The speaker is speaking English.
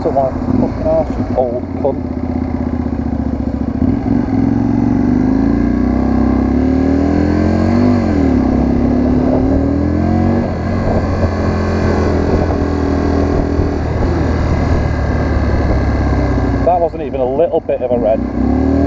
out of my fucking arse, you old cunt. That wasn't even a little bit of a red.